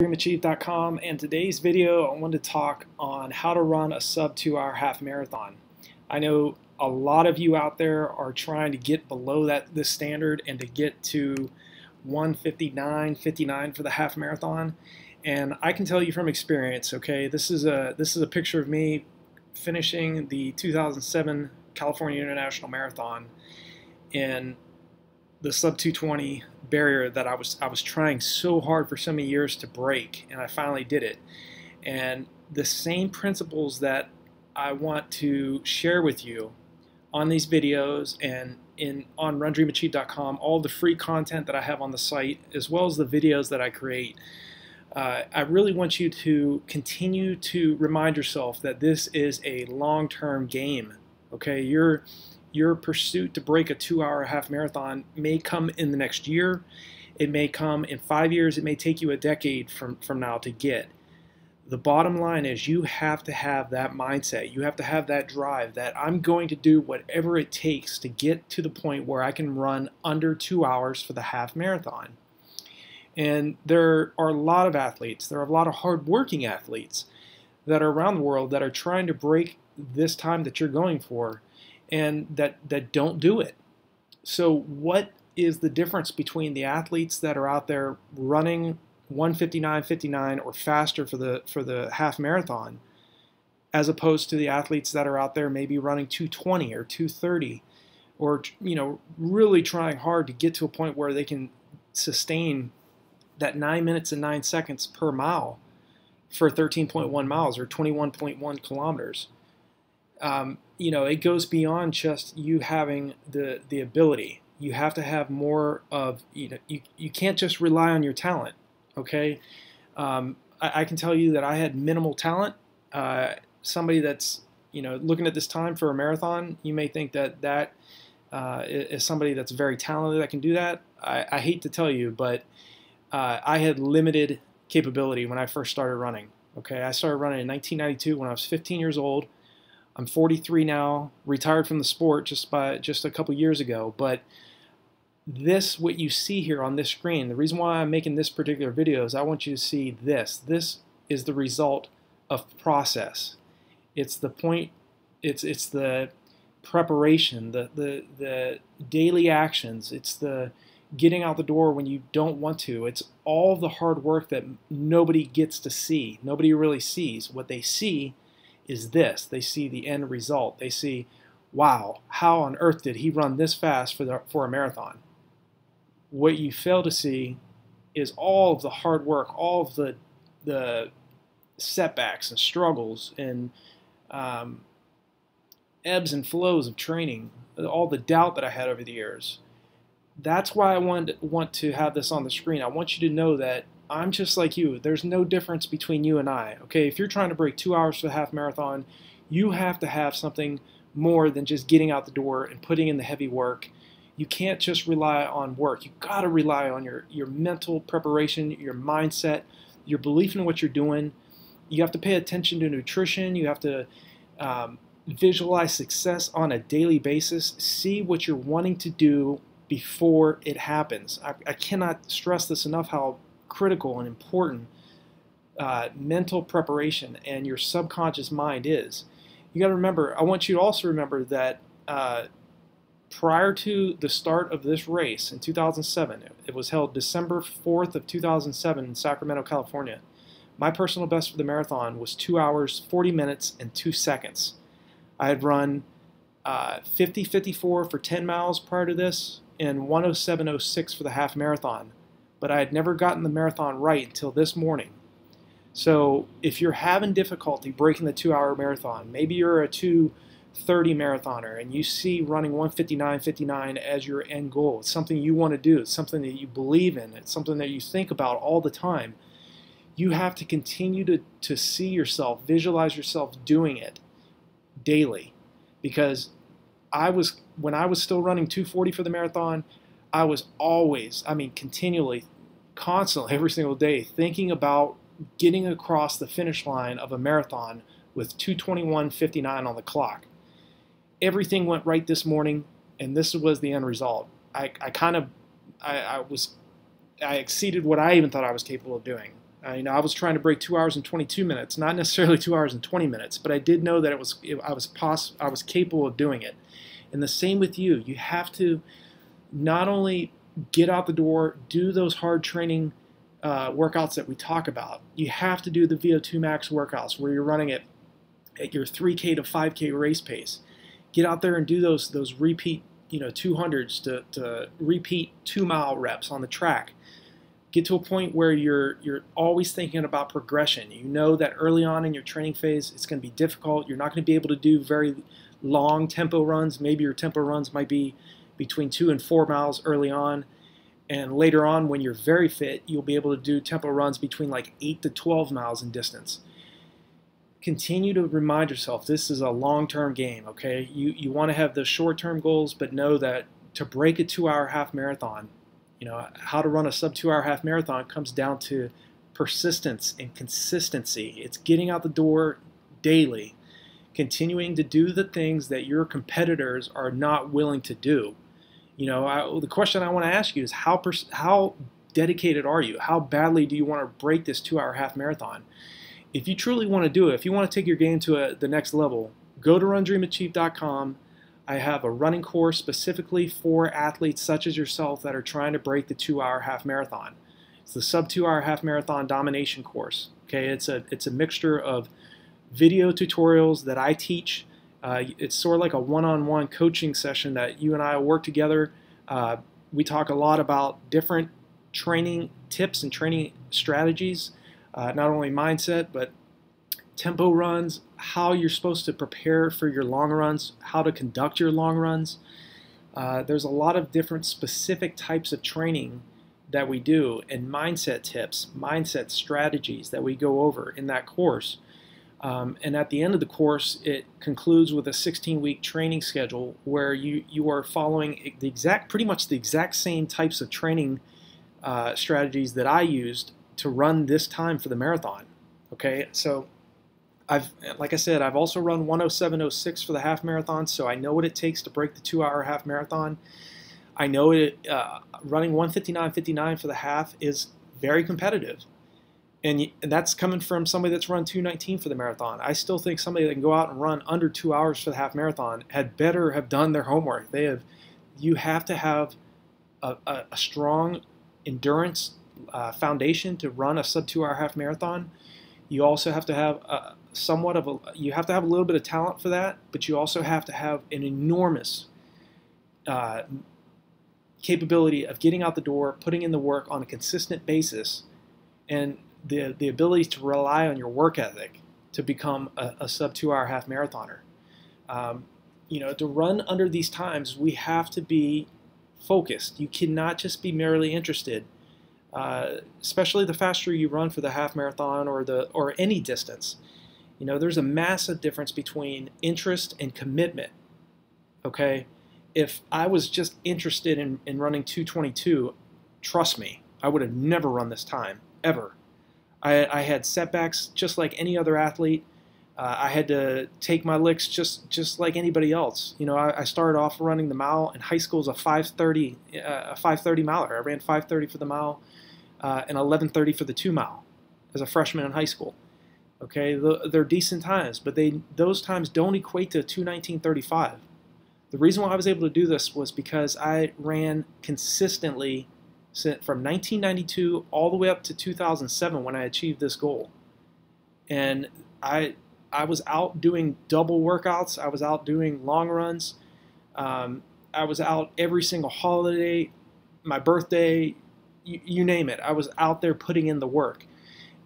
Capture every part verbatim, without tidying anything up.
Dream Achieve dot com, and today's video I want to talk on how to run a sub two hour half marathon. I know a lot of you out there are trying to get below that this standard and to get to one fifty-nine fifty-nine for the half marathon, and I can tell you from experience, okay, this is a this is a picture of me finishing the two thousand seven California International Marathon in the sub two twenty barrier that I was I was trying so hard for so many years to break, and I finally did it. And the same principles that I want to share with you on these videos and in on Run Dream Achieve dot com, all the free content that I have on the site, as well as the videos that I create, uh, I really want you to continue to remind yourself that this is a long-term game. Okay, you're Your pursuit to break a two-hour half marathon may come in the next year. It may come in five years. It may take you a decade from, from now to get. The bottom line is you have to have that mindset. You have to have that drive that I'm going to do whatever it takes to get to the point where I can run under two hours for the half marathon. And there are a lot of athletes. There are a lot of hard-working athletes that are around the world that are trying to break this time that you're going for, and that, that don't do it. So what is the difference between the athletes that are out there running one fifty-nine fifty-nine or faster for the, for the half marathon, as opposed to the athletes that are out there maybe running two twenty or two thirty, or, you know, really trying hard to get to a point where they can sustain that nine minutes and nine seconds per mile for thirteen point one miles or twenty-one point one kilometers? Um, you know, it goes beyond just you having the the ability. You have to have more of, you know, you, you can't just rely on your talent, okay? Um, I, I can tell you that I had minimal talent. Uh, somebody that's, you know, looking at this time for a marathon, you may think that that uh, is somebody that's very talented that can do that. I, I hate to tell you, but uh, I had limited capability when I first started running, okay? I started running in nineteen ninety-two when I was fifteen years old. I'm forty-three now, retired from the sport just by just a couple years ago. But this, what you see here on this screen, the reason why I'm making this particular video is I want you to see this. This is the result of process. It's the point. It's it's the preparation, the the the daily actions. It's the getting out the door when you don't want to. It's all the hard work that nobody gets to see. Nobody really sees what they see. Is this. They see the end result. They see, wow, how on earth did he run this fast for, the, for a marathon? What you fail to see is all of the hard work, all of the, the setbacks and struggles and um, ebbs and flows of training, all the doubt that I had over the years. That's why I wanted, want to have this on the screen. I want you to know that I'm just like you. There's no difference between you and I. Okay, if you're trying to break two hours for the half marathon, you have to have something more than just getting out the door and putting in the heavy work. You can't just rely on work. You've got to rely on your, your mental preparation, your mindset, your belief in what you're doing. You have to pay attention to nutrition. You have to um, visualize success on a daily basis. See what you're wanting to do before it happens. I, I cannot stress this enough how critical and important uh, mental preparation and your subconscious mind is. You got to remember, I want you to also remember that uh, prior to the start of this race in two thousand seven, it was held December fourth of two thousand seven in Sacramento, California. My personal best for the marathon was two hours, forty minutes, and two seconds. I had run uh, fifty fifty-four for ten miles prior to this and one oh seven oh six for the half marathon. But I had never gotten the marathon right until this morning. So if you're having difficulty breaking the two-hour marathon, maybe you're a two thirty marathoner and you see running one fifty-nine fifty-nine as your end goal. It's something you want to do. It's something that you believe in. It's something that you think about all the time. You have to continue to, to see yourself, visualize yourself doing it daily. Because I was when I was still running two forty for the marathon, I was always, I mean continually, constantly, every single day, thinking about getting across the finish line of a marathon with two twenty-one fifty-nine on the clock. Everything went right this morning, and this was the end result. I, I kind of, I, I was, I exceeded what I even thought I was capable of doing. Uh, you know, I was trying to break two hours and twenty-two minutes, not necessarily two hours and twenty minutes, but I did know that it was it, I was poss I was capable of doing it. And the same with you. You have to not only get out the door, do those hard training uh, workouts that we talk about. You have to do the V O two max workouts where you're running it at your three K to five K race pace. Get out there and do those those repeat, you know, two hundreds to, to repeat two mile reps on the track. Get to a point where you're you're always thinking about progression. You know that early on in your training phase, it's going to be difficult. You're not going to be able to do very long tempo runs. Maybe your tempo runs might be between two and four miles early on. And later on, when you're very fit, you'll be able to do tempo runs between like eight to twelve miles in distance. Continue to remind yourself this is a long-term game, okay? You, you want to have the short-term goals, but know that to break a two-hour half marathon, you know, how to run a sub-two-hour half marathon comes down to persistence and consistency. It's getting out the door daily, continuing to do the things that your competitors are not willing to do. You know, I, the question I want to ask you is how pers how dedicated are you? How badly do you want to break this two-hour half marathon? If you truly want to do it, if you want to take your game to a, the next level, go to run dream achieve dot com. I have a running course specifically for athletes such as yourself that are trying to break the two-hour half marathon. It's the sub-two-hour half marathon domination course. Okay, it's a it's a mixture of video tutorials that I teach. Uh, it's sort of like a one-on-one coaching session that you and I work together. Uh, we talk a lot about different training tips and training strategies, uh, not only mindset but tempo runs, how you're supposed to prepare for your long runs, how to conduct your long runs. Uh, there's a lot of different specific types of training that we do and mindset tips, mindset strategies that we go over in that course. Um, and at the end of the course, it concludes with a sixteen-week training schedule where you, you are following the exact, pretty much the exact same types of training uh, strategies that I used to run this time for the marathon. Okay, so I've, like I said, I've also run one oh seven oh six for the half marathon, so I know what it takes to break the two-hour half marathon. I know it. Uh, running one fifty-nine fifty-nine for the half is very competitive, and, and that's coming from somebody that's run two nineteen for the marathon. I still think somebody that can go out and run under two hours for the half marathon had better have done their homework. They have. You have to have a, a, a strong endurance uh, foundation to run a sub two-hour half marathon. You also have to have a somewhat of a, you have to have a little bit of talent for that, but you also have to have an enormous uh, capability of getting out the door, putting in the work on a consistent basis, and the, the ability to rely on your work ethic to become a, a sub two hour half marathoner. Um, you know, to run under these times, we have to be focused. You cannot just be merely interested. Uh, especially the faster you run for the half marathon or the or any distance, you know, there's a massive difference between interest and commitment. Okay, if I was just interested in, in running two twenty-two, trust me, I would have never run this time ever. I, I had setbacks just like any other athlete. Uh, I had to take my licks just just like anybody else. You know, I, I started off running the mile in high school as a five thirty uh, a five thirty miler. I ran five thirty for the mile. Uh, and eleven thirty for the two mile as a freshman in high school. Okay, the, they're decent times, but they those times don't equate to two nineteen thirty-five. The reason why I was able to do this was because I ran consistently from nineteen ninety-two all the way up to two thousand seven when I achieved this goal, and I I was out doing double workouts. I was out doing long runs. Um, I was out every single holiday, my birthday. You, you name it, I was out there putting in the work.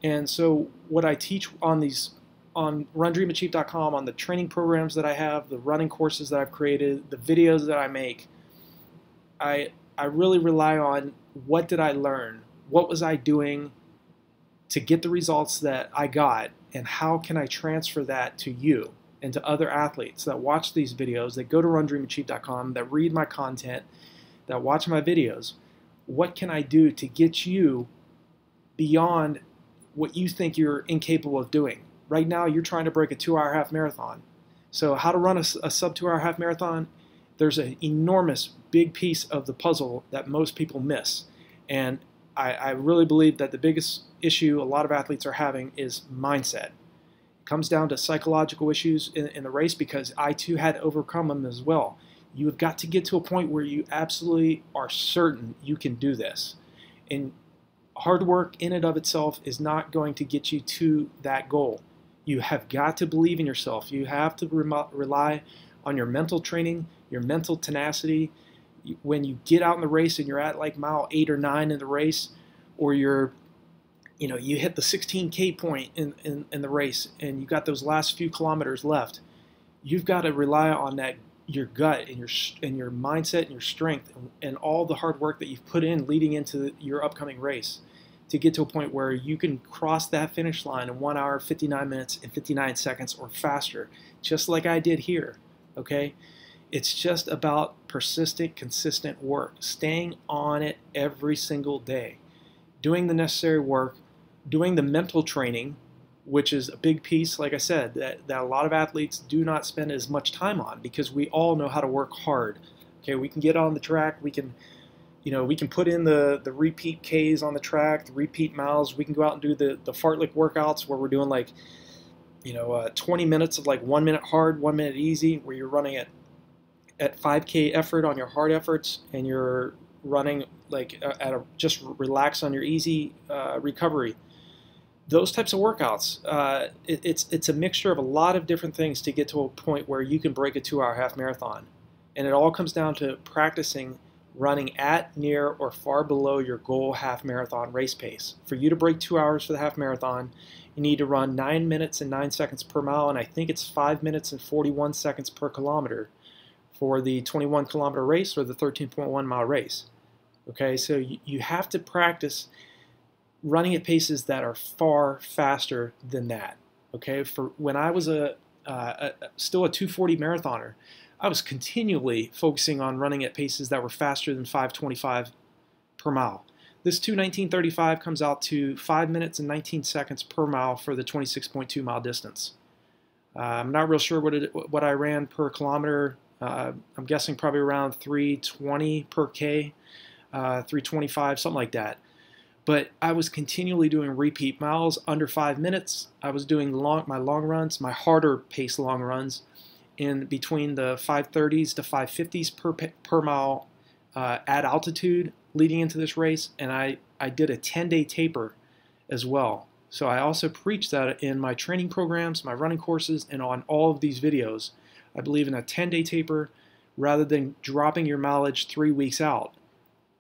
And so what I teach on these, on run dream achieve dot com, on the training programs that I have, the running courses that I've created, the videos that I make, I, I really rely on what did I learn? What was I doing to get the results that I got? And how can I transfer that to you and to other athletes that watch these videos, that go to run dream achieve dot com, that read my content, that watch my videos? What can I do to get you beyond what you think you're incapable of doing? Right now, you're trying to break a two-hour half marathon. So how to run a, a sub-two-hour half marathon, there's an enormous big piece of the puzzle that most people miss. And I, I really believe that the biggest issue a lot of athletes are having is mindset. It comes down to psychological issues in, in the race, because I too had to overcome them as well. You have got to get to a point where you absolutely are certain you can do this. And hard work in and of itself is not going to get you to that goal. You have got to believe in yourself. You have to re- rely on your mental training, your mental tenacity. When you get out in the race and you're at like mile eight or nine in the race, or you're, you know, you hit the sixteen K point in, in, in the race and you got those last few kilometers left, you've got to rely on that, your gut and your, and your mindset and your strength and, and all the hard work that you've put in leading into your upcoming race to get to a point where you can cross that finish line in one hour, fifty-nine minutes and fifty-nine seconds or faster, just like I did here, okay? It's just about persistent, consistent work, staying on it every single day, doing the necessary work, doing the mental training, which is a big piece, like I said, that, that a lot of athletes do not spend as much time on, because we all know how to work hard. Okay, we can get on the track, we can, you know, we can put in the, the repeat Ks on the track, the repeat miles, we can go out and do the, the fartlek workouts where we're doing like, you know, uh, twenty minutes of like one minute hard, one minute easy, where you're running at at five K effort on your hard efforts, and you're running like at a, just relax on your easy uh, recovery. Those types of workouts, uh, it, it's it's a mixture of a lot of different things to get to a point where you can break a two hour half marathon. And it all comes down to practicing running at, near, or far below your goal half marathon race pace. For you to break two hours for the half marathon, you need to run nine minutes and nine seconds per mile, and I think it's five minutes and forty-one seconds per kilometer for the twenty-one kilometer race or the thirteen point one mile race. Okay, so you, you have to practice running at paces that are far faster than that. Okay, for when I was a, uh, a still a two forty marathoner, I was continually focusing on running at paces that were faster than five twenty-five per mile. This two nineteen thirty-five comes out to five minutes and nineteen seconds per mile for the twenty-six point two mile distance. Uh, I'm not real sure what it, what I ran per kilometer. Uh, I'm guessing probably around three twenty per K, uh, three twenty-five, something like that. But I was continually doing repeat miles under five minutes. I was doing long, my long runs, my harder pace long runs, in between the five thirties to five fifties per, per mile uh, at altitude leading into this race. And I, I did a ten day taper as well. So I also preach that in my training programs, my running courses, and on all of these videos. I believe in a ten day taper rather than dropping your mileage three weeks out.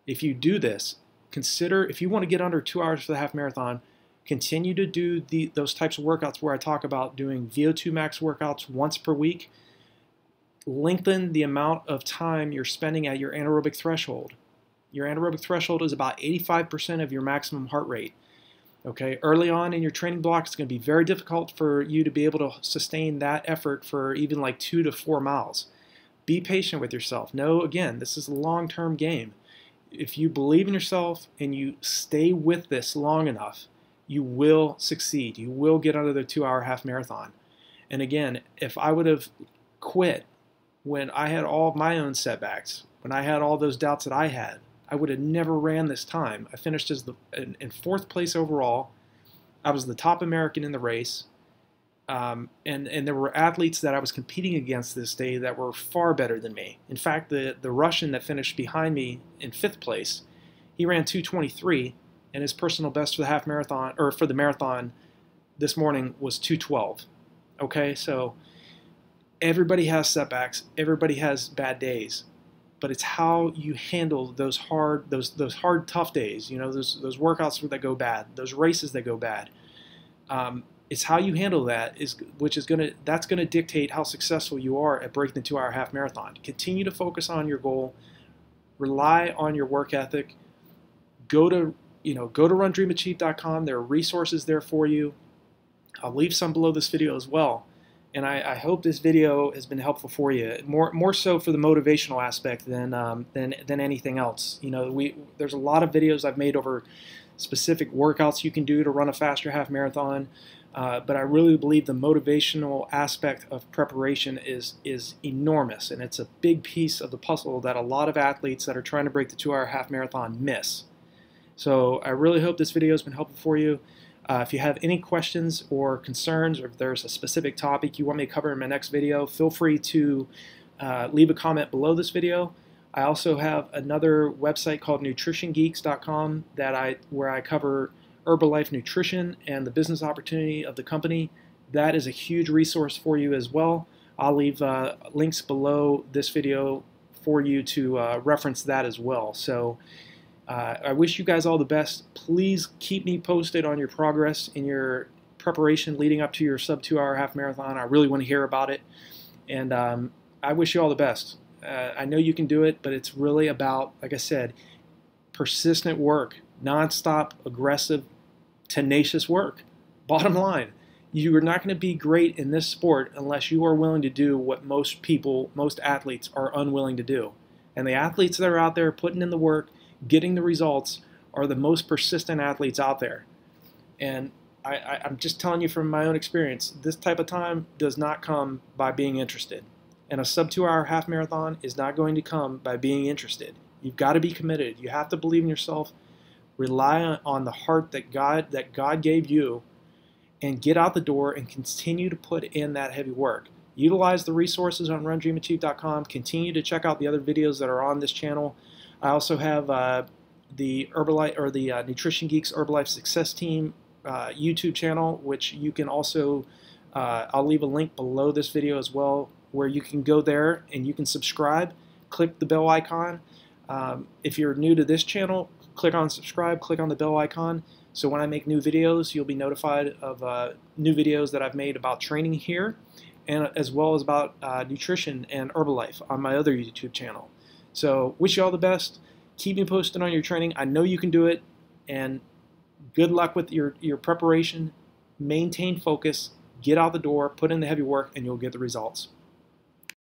If you do this, consider, if you want to get under two hours for the half marathon, continue to do the, those types of workouts where I talk about doing V O two max workouts once per week. Lengthen the amount of time you're spending at your anaerobic threshold. Your anaerobic threshold is about eighty-five percent of your maximum heart rate. Okay, early on in your training block, it's going to be very difficult for you to be able to sustain that effort for even like two to four miles. Be patient with yourself. Know, again, this is a long-term game. If you believe in yourself and you stay with this long enough, you will succeed. You will get under the two hour half marathon. And again, if I would have quit when I had all of my own setbacks, when I had all those doubts that I had, I would have never ran this time. I finished as the, in, in fourth place overall. I was the top American in the race. Um, and, and there were athletes that I was competing against this day that were far better than me. In fact, the, the Russian that finished behind me in fifth place, he ran two twenty-three, and his personal best for the half marathon, or for the marathon this morning, was two twelve. Okay, so everybody has setbacks. Everybody has bad days. But it's how you handle those hard, those those hard, tough days. You know, those those workouts that go bad, those races that go bad. Um, it's how you handle that is, which is gonna that's gonna dictate how successful you are at breaking the two hour half marathon. Continue to focus on your goal, rely on your work ethic. Go to you know go to run dream achieve dot com. There are resources there for you. I'll leave some below this video as well. And I, I hope this video has been helpful for you, more more so for the motivational aspect than um, than than anything else. You know, we there's a lot of videos I've made over specific workouts you can do to run a faster half marathon, uh, but I really believe the motivational aspect of preparation is is enormous, and it's a big piece of the puzzle that a lot of athletes that are trying to break the two hour half marathon miss. So I really hope this video has been helpful for you. Uh, if you have any questions or concerns, or if there's a specific topic you want me to cover in my next video, feel free to uh, leave a comment below this video. I also have another website called Nutrition Geeks dot com that I, where I cover Herbalife nutrition and the business opportunity of the company. That is a huge resource for you as well. I'll leave uh, links below this video for you to uh, reference that as well. So uh, I wish you guys all the best. Please keep me posted on your progress in your preparation leading up to your sub two hour half marathon. I really want to hear about it. And um, I wish you all the best. Uh, I know you can do it, but it's really about, like I said, persistent work, nonstop, aggressive, tenacious work. Bottom line, you are not going to be great in this sport unless you are willing to do what most people, most athletes are unwilling to do. And the athletes that are out there putting in the work, getting the results, are the most persistent athletes out there. And I, I, I'm just telling you from my own experience, this type of time does not come by being interested. And a sub two hour half marathon is not going to come by being interested. You've got to be committed. You have to believe in yourself, rely on the heart that God, that God gave you, and get out the door and continue to put in that heavy work. Utilize the resources on Run Dream Achieve dot com. Continue to check out the other videos that are on this channel. I also have uh, the Herbalife or the uh, Nutrition Geeks Herbalife Success Team uh, YouTube channel, which you can also, uh, I'll leave a link below this video as well, where you can go there and you can subscribe, click the bell icon. Um, if you're new to this channel, click on subscribe, click on the bell icon. So when I make new videos, you'll be notified of uh, new videos that I've made about training here, and as well as about uh, nutrition and Herbalife on my other YouTube channel. So wish you all the best. Keep me posted on your training. I know you can do it, and good luck with your, your preparation. Maintain focus, get out the door, put in the heavy work, and you'll get the results.